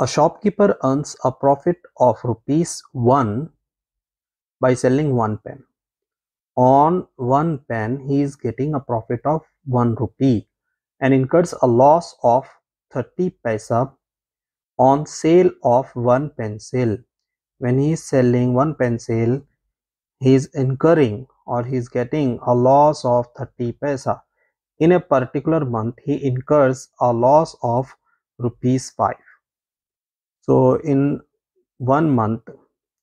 A shopkeeper earns a profit of ₹1 by selling one pen. On one pen, he is getting a profit of ₹1 and incurs a loss of 30 paisa on sale of one pencil. When he is selling one pencil, he is incurring or he is getting a loss of 30 paisa. In a particular month, he incurs a loss of ₹5. So in one month,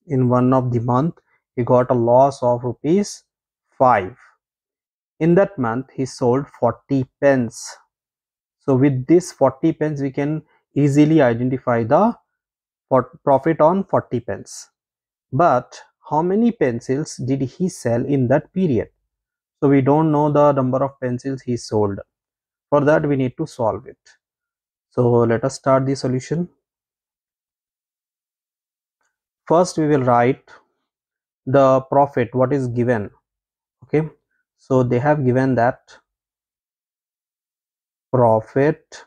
in one of the month, he got a loss of ₹5. In that month, he sold 40 pens. So with this 40 pens, we can easily identify the profit on 40 pens. But how many pencils did he sell in that period? So we don't know the number of pencils he sold. For that, we need to solve it. So let us start the solution. First, we will write the profit, what is given. Okay, so they have given that profit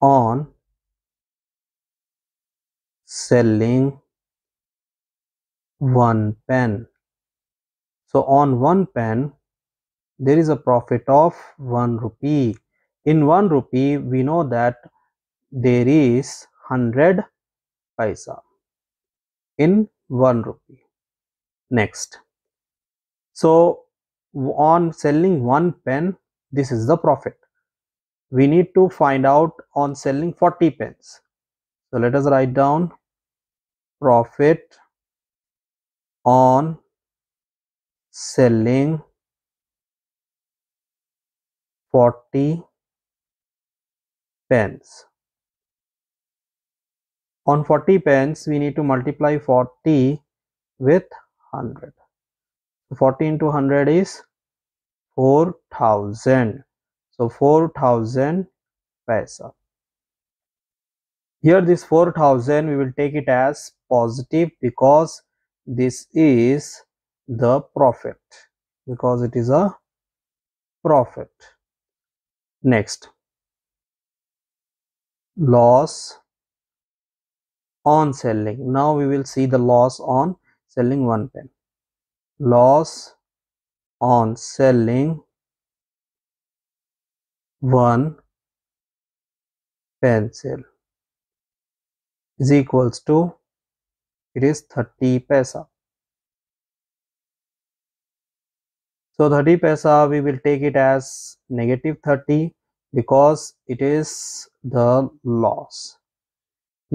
on selling one pen. So on one pen, there is a profit of ₹1. In ₹1, we know that there is 100 paisa in ₹1. Next, so on selling one pen, this is the profit. We need to find out on selling 40 pens. So let us write down profit on selling 40 pens. On 40 pens, we need to multiply 40 with 100. 40 into 100 is 4,000. So 4,000 paisa. Here this 4,000, we will take it as positive because this is the profit, because it is a profit. Next, loss on selling. Now we will see the loss on selling one pen. Loss on selling one pencil is equals to, it is 30 paisa. So 30 paisa, we will take it as -30 because it is the loss.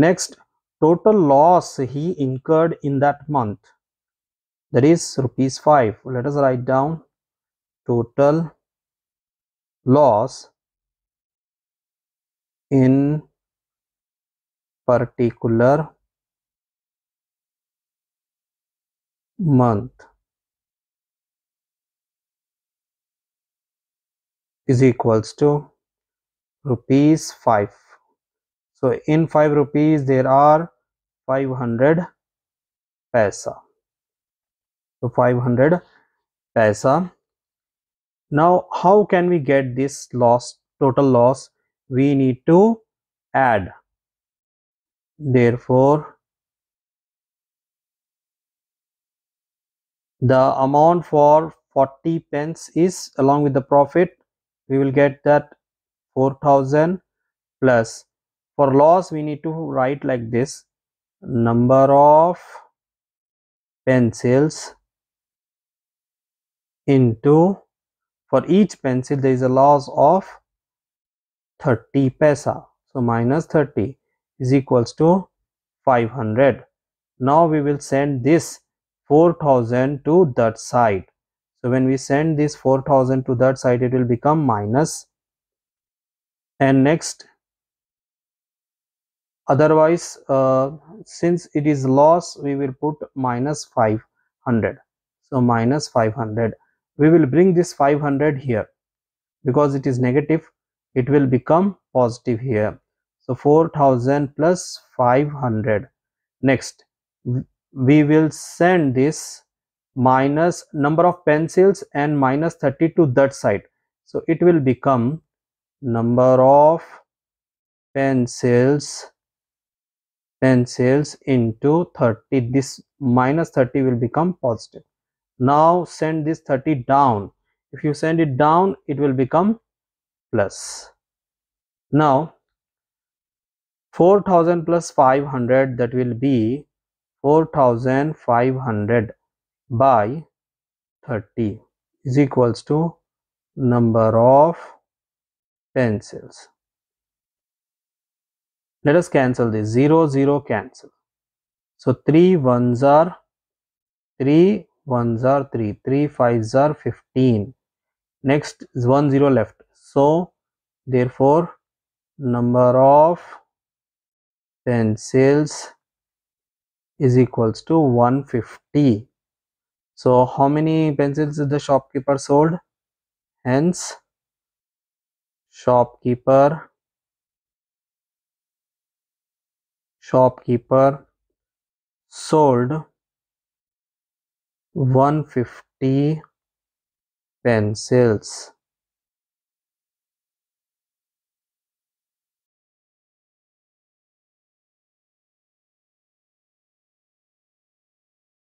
Next, total loss he incurred in that month, that is ₹5. Let us write down total loss in particular month is equals to ₹5. So in ₹5, there are 500 paisa. So 500 paisa. Now how can we get this loss, total loss? We need to add. Therefore, the amount for 40 pence is, along with the profit, we will get that 4,000 plus. For loss, we need to write like this: number of pencils into, for each pencil there is a loss of 30 paisa, so -30 is equals to 500. Now we will send this 4,000 to that side. So when we send this 4,000 to that side, it will become minus, and next, otherwise since it is loss, we will put -500. So -500, we will bring this 500 here because it is negative, it will become positive here. So 4,000 plus 500. Next, we will send this minus number of pencils and -30 to that side, so it will become number of pencils 10 sales into 30. This minus 30 will become positive. Now send this 30 down. If you send it down, it will become plus. Now 4,000 plus 500, that will be 4,500 by 30 is equals to number of 10 sales. Let us cancel this. 0, 0 cancel. So 3 ones are 3, ones are 3, 3 fives are 15. Next is 1 0 left. So therefore number of 10 sales is equals to 150. So how many pencils did the shopkeeper sold? Hence shopkeeper sold 150 pencils.